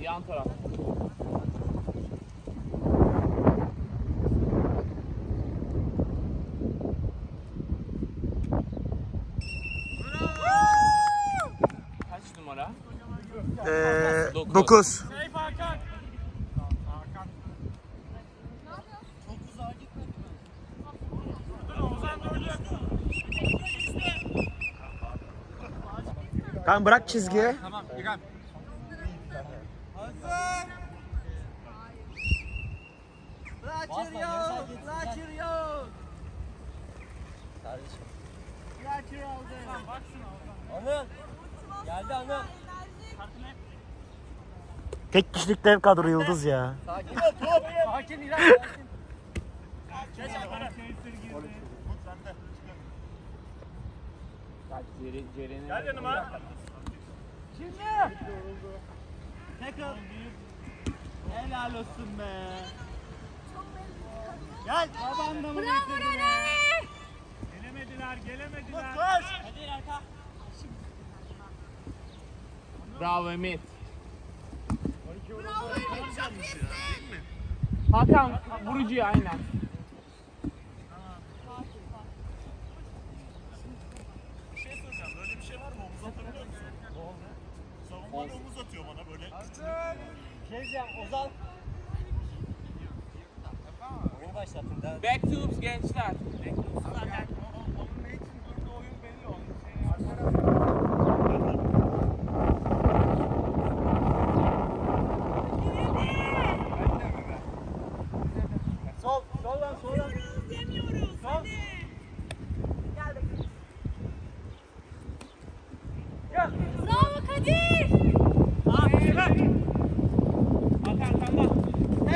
Yan taraf. Kaç numara? 9. Şey Hakan. Çok uzağa gitmedi mi? Ozan döndü. Tamam, bırak çizgiye. Tamam, İrem. Hazır. Raçır yok, raçır yok. Kardeşim. Raçır aldı. Anıl. Geldi Anıl. Tek kişilik dev kadro Yıldız ya. Sakin ol top. Sakin İrem. Geç arkana. Gel yanıma. Şimdi. Tekrar. Helal olsun be. Gel. Bravo Rene. Gelemediler. Koş. Hadi arka. Bravo Ümit. Bravo Ümit. Çok iyisin. Hakan vurucu aynen. Bir şey soracağım. Böyle bir şey var mı? Omuz atabiliyor musun? Savunma omuz atıyor bana böyle. Gezeceğim Ozan. Oyun başlattım daha. Back tubes gençler. Back tubes zaten. Onun için burada oyun belli oldu. Soldan. Yemiyoruz. Hadi. Gel bakayım. Gel. Bravo Kadir.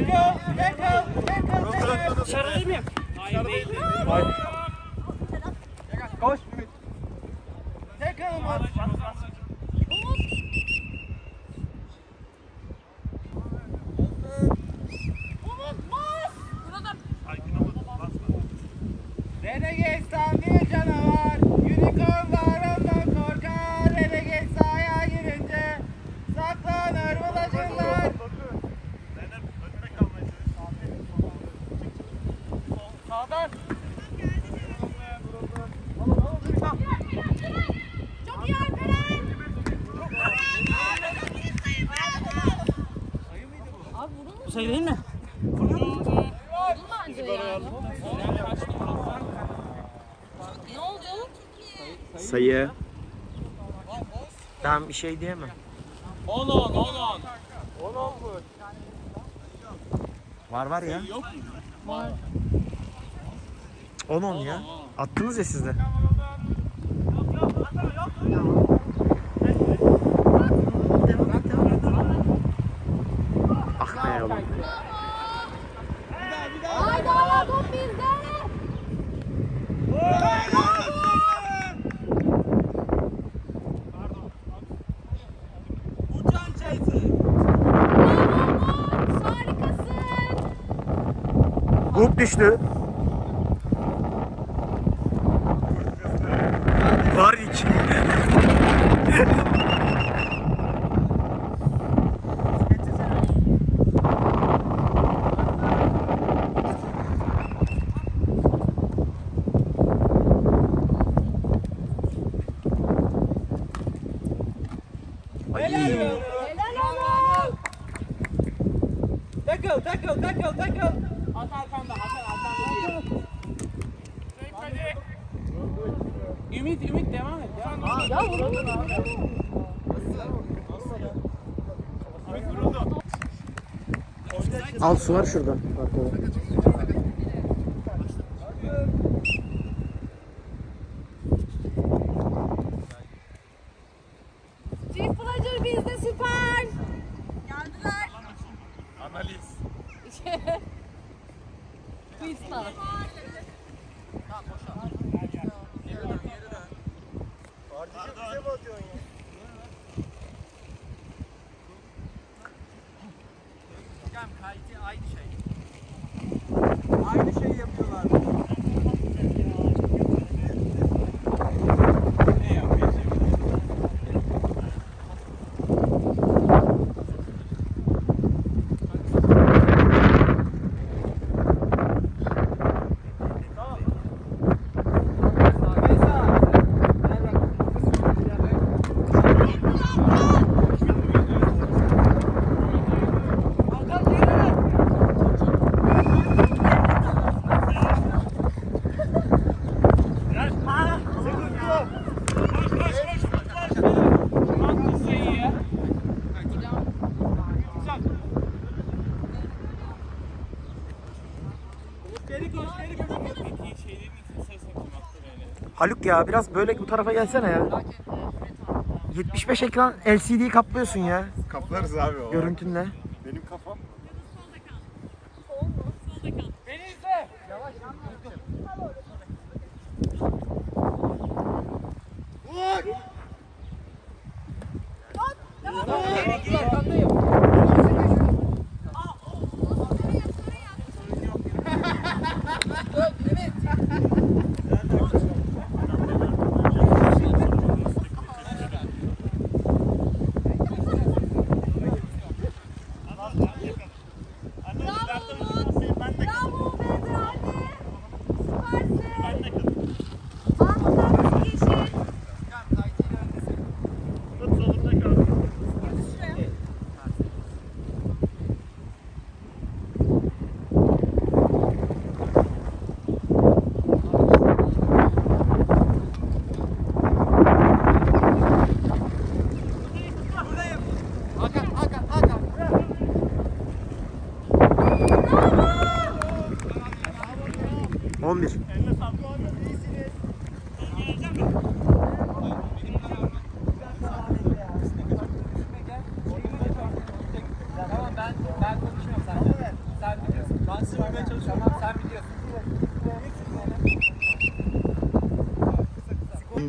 Eko. Sarılır mıyım? Hayır değil. Koş. Eko. Umut bas. Buradan. Renegade Samir canavar. Unicorn varından korkar. Renegade sahaya girince saklanır bulacaklar. Sağdan. Çok iyi Alperen. Abi vurulmuş. Sayı değil mi? Vurulmuş. Bence yani. Ne oldu? Sayı. Ben bir şey diyemem. 10-10 bu. Var ya. Yok mu? Var. 10-10 ya. Attınız ya siz de. Ah be oğlum. Haydi Allah top bizde. Grup düştü. Var iki. Takıl. Hasan arkanda. Ümit devam et ya. Ya vuruldu. Al su var şurada. Chief Plager bizde süper. Geldiler. Analiz. Please stop. Hocam kaydı aynı şey. Aynı şey yapıyorlar. Haluk ya biraz böyle bu tarafa gelsene ya. 75 ekran LCD'yi kaplıyorsun ya. Kaplarız abi o. Görüntünle. Benim kafam. Beni izle. Yavaş.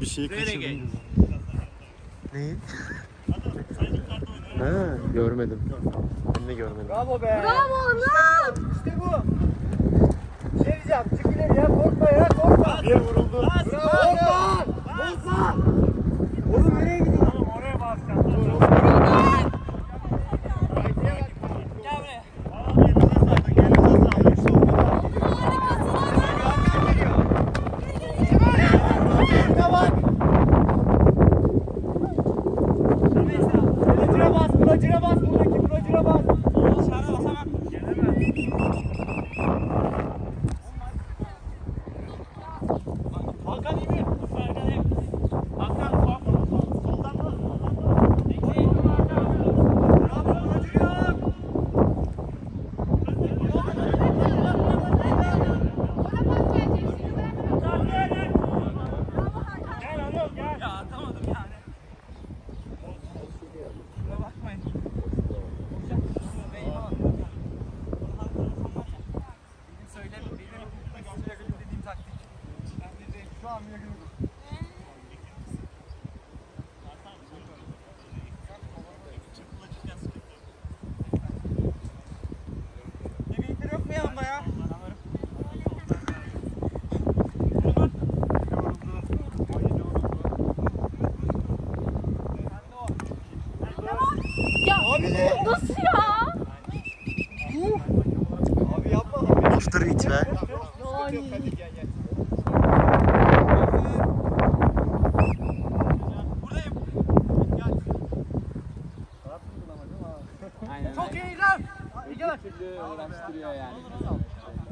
Bir şeyi kaçırdım. Neyi? Ha, görmedim. Ben de görmedim. Bravo be. Bravo lan. İşte bu. Bir şey diyeceğim. Çık ileri ya. Korkma ya. Korkma. Bir vuruldu. Bas, bravo. Korkma. Korkma. Oğlum nereye gidiyorsun? Oğlum oraya basacaksın.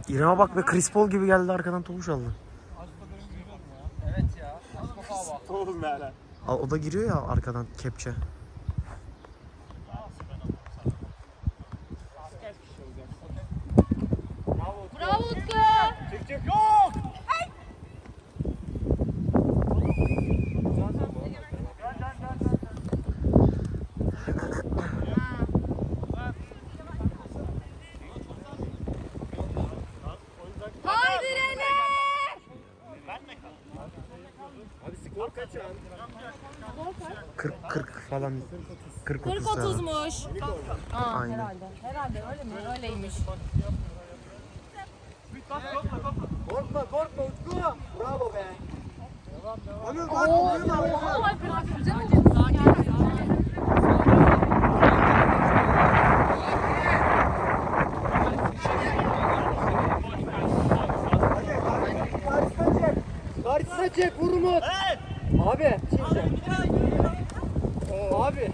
İrem'e bak be, Chris Paul gibi geldi arkadan topuş aldı. Evet ya. O da giriyor ya arkadan kepçe. Bravo Utku. Çık çık yok. Kaç? 40 falan. 40-30'muş. Herhalde. abi, öyle mi? Öyleymiş. Korkma, korkma Utku. Bravo be. Onur korkma, Onur abi. Çek vurma. Evet. Abi, çek. Abi.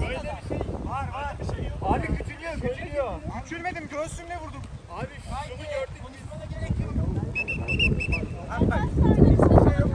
Böyle bir şey var, var bir şey yok. Abi küçülüyor, küçülüyor. Küçülmedim, göğsümle vurdum. Abi şunu gördük. Konuşmana gerek yok. Abi şey yok.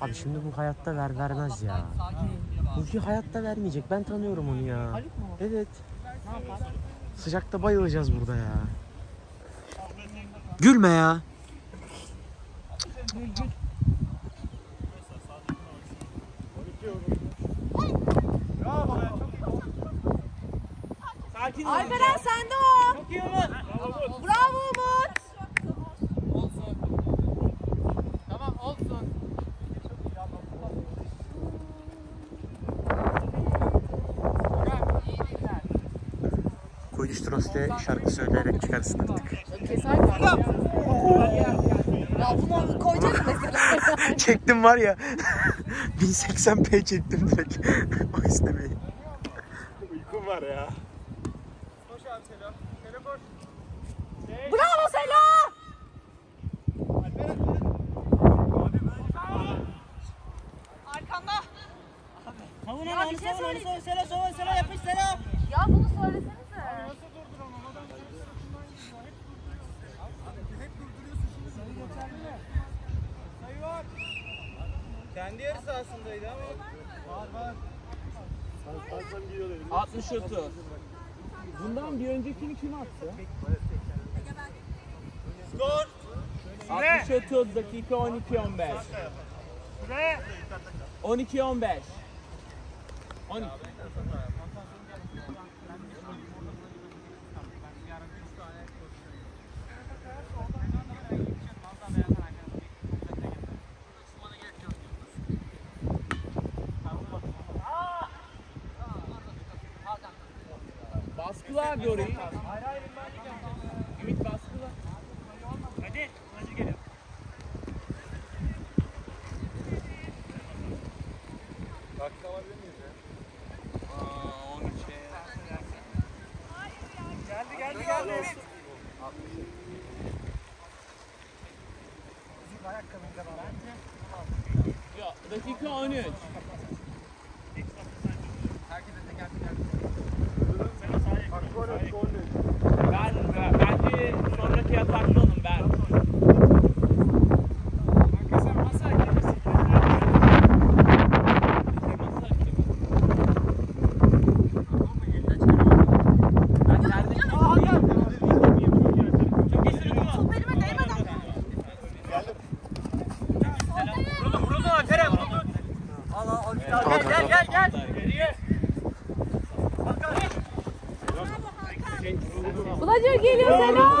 Abi şimdi bu hayatta vermez ya. Bu hayatta vermeyecek. Ben tanıyorum onu ya. Evet. Sıcakta bayılacağız burada ya. Gülme ya. Alperen sende o. Çok iyi Umut. Bravo Umut. Olsun. Tamam olsun. Koyuş Troste şarkı söyleyerek çıkarsın artık. Ya bunu koyacağız mesela. Çektim var ya. 1080p çektim direkt. O istemeyi. Uykum var ya. Selam. Selam koş. Bravo Selam. Alperen. Arkanda. Abi. Ya bir şey söyleyeceğim. Selam, selam, selam yapış Selam. Ya bunu söylesenize. Abi nasıl durdur onu? Adam hep durduruyorsun şimdi. Sayı geçerli mi? Sayı var. Kendi yarı sahasındaydı ama. Var var. Fazla mı giyiyor dedim. 60 otu. Bundan bir öncekini kim attı? Skor! 60-30 dakika 12-15. Süre! 12-15. 12. Baskıla abi orayı. Hayır hayır ben gideceğim. Ümit baskıla. Hadi. Hadi gel. Dakika alabilir miyiz ya? Aa 13'e. Geldi geldi geldi Ümit. Bizim ayakkabımda var bence. Ya dakika 13. Herkese teker teker. Bence sonraki yataklı olun ben. Kanka sen masa hakemisin. Masa hakemi. Ben neredeyim? Aa gel. Çok geçirin ulan. Çok belime değmeden. Geldim. Vuruldu vuruldu Kerem vuruldu. Gel gel gel gel. Geriye. Bulacır geliyor Selam. Orta.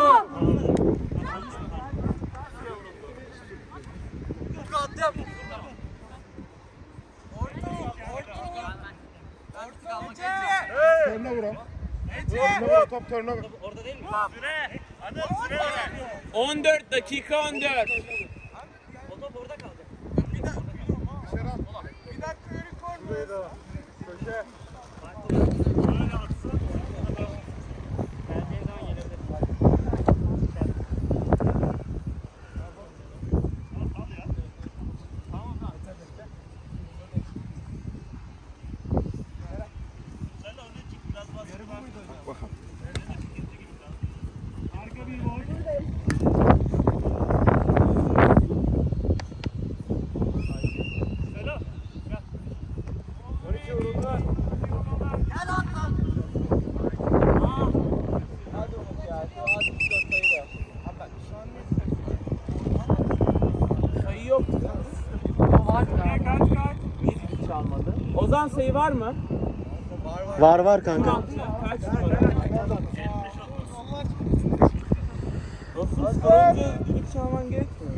Orta. Orta. top törüne. Orada değil mi? Süre. Hadi süre. 14 dakika 14. O top orada kalacak. Bir dakika. Bir dakika yürü korkma. Köşe. Ozan sayı var mı? Var var kanka. Kaç numara? Dostum sorunca düdük çalman gerekmiyor.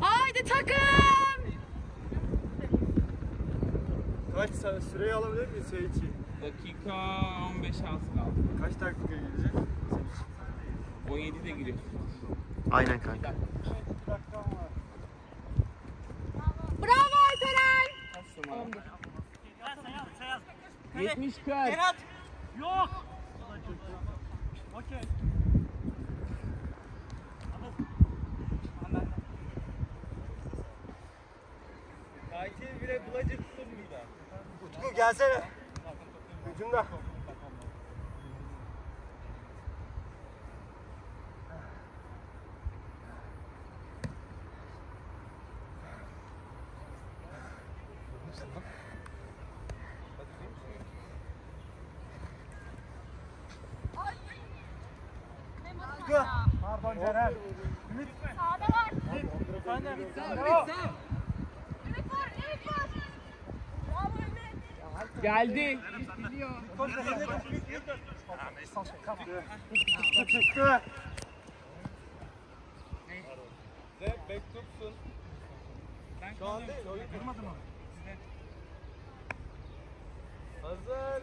Haydi takım! Kaç süreyi alabilir miyiz Seyit'i? Dakika 15 az kaldı. Kaç dakika girecek? 17'de giriyor. Aynen kanka. Bravo Alperen! Kaç numara? 11. Sayaz. 70 kaç? Berat! Yok! Okey. Kayıtı bile bulacak tutulmuyor. Utku gelsene. Hücumda. Pardon Ceren. Ümit. Sağda var. Ümit sağ. Ümit var. Ümit var. Bravo Ümit. Geldi. Çıktı. De bek tutsun. Şu an değil. Durmadı mı? Hazır.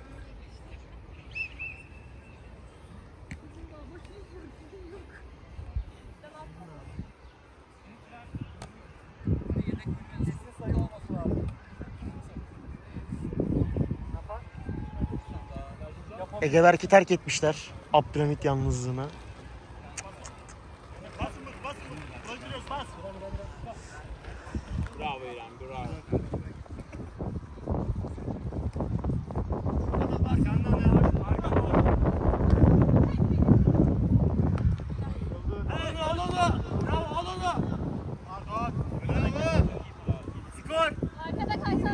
Egeberk'i terk etmişler Abdülhamit yalnızlığına. Bas. Bravo İrem, bravo. Bravo.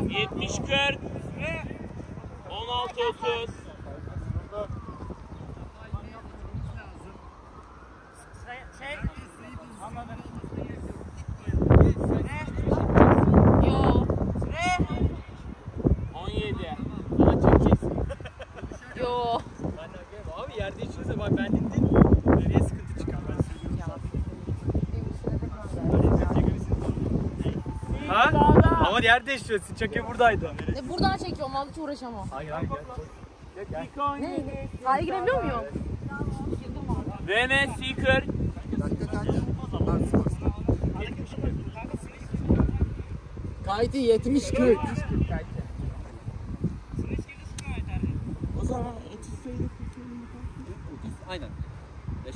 70-40. 16-30. Yer değiştiriyorsun. Çekiyor buradaydı. Buradan çekiyorum. Vallahi hiç uğraşamam. Hayır hayır. Hayır giremiyor muyum? Vene Seeker. Kaydı 70-40. O zaman etiseydi. Aynen.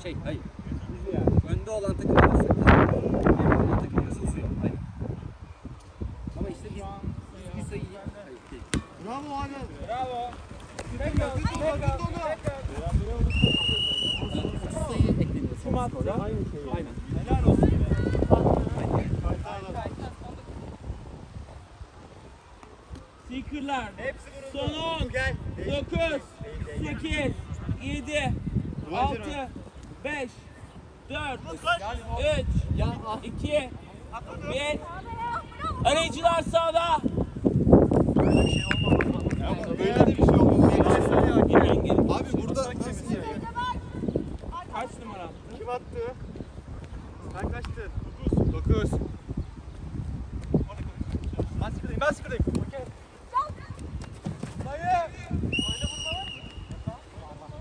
Şey hayır. Önde olan takımın. Bravo abi. Bravo. Helal olsun. Seeker'lar. Son 10, 9, 8, 7, 6, 5, 4, 3, 2, 1. Arayıcılar sağda. Böyle bir şey olmaz. Abi burada nasıl? Kaç numara? Kim attı? Sen kaçtın? 9. Ben sıkılayım, Okey. Dayı! Böyle vurma var mı?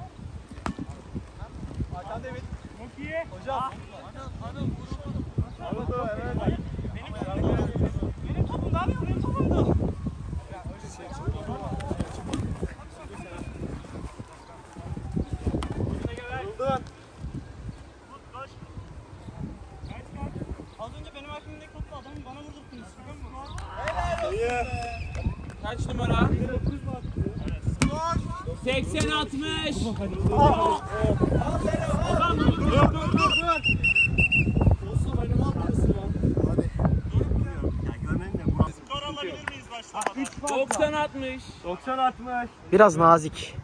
Hakan David. Çok iyi. Hocam. Anıl vurmadım. Anıl evet. Benim topum da abi, benim topumdu. Kaç numara? 80-60. Dur. 90-60. 90-60. Biraz nazik.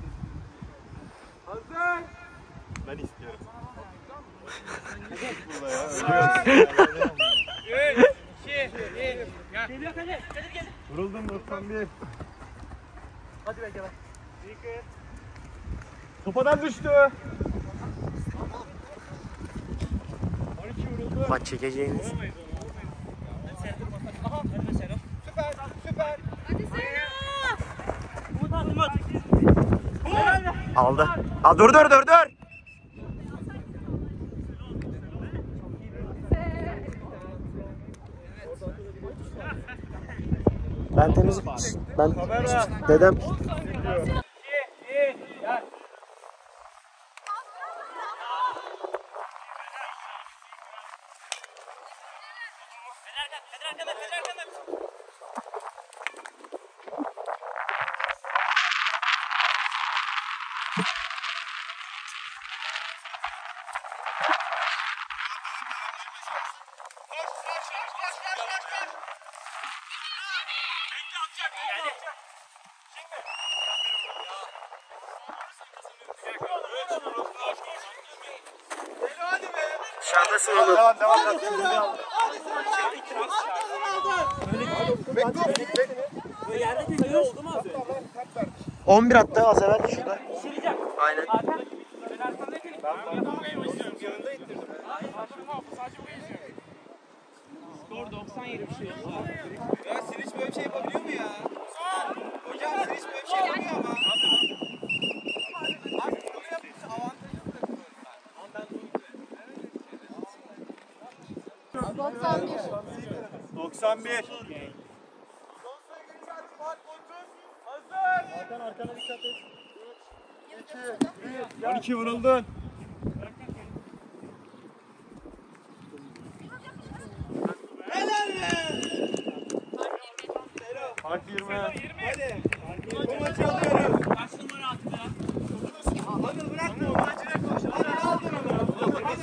Hazır. Ben istiyorum. Geliyor Kadir, gel. Vuruldum 91. Hadi be gel. Dikkat. Topadan düştü. 12 vuruldu. Maç çekeceğiniz. Olamayız onu, Aha, Serhat. Süper, Hadi Serhat. Umut. Aldı. Aa dur. Ben temizim. Ben dedem. Şahdasın oğlum. Devam. Hadi 11 attı az evvel şurada. Aynen. Skor 97 bir şey. Ya Snitch böyle bir şey yapabiliyor mu ya? Hocam Snitch böyle bir şey yapabiliyor ama. Avantajı 91. Hazır. Arkana dikkat et. 2 1 12 vuruldun. Fark 20. Hadi. Bu maçı alıyoruz. Kaç numara attı? Anıl bırakma o maçına koş.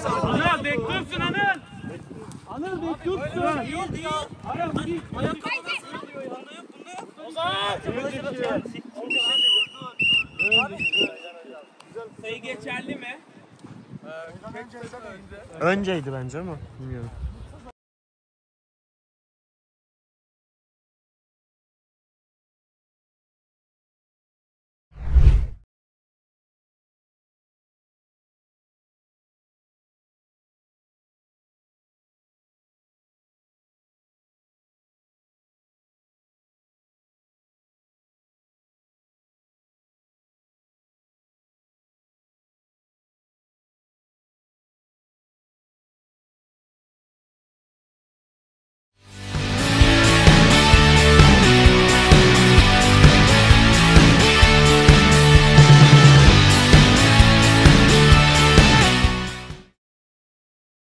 Anıl al. Bekliyorsun Anıl. Anıl bekliyorsun. Yok ya. Ara hadi. Ayak kapana sarılıyor ya. Bunda yok. Sayı geçerli mi? Önceydi bence ama bilmiyorum.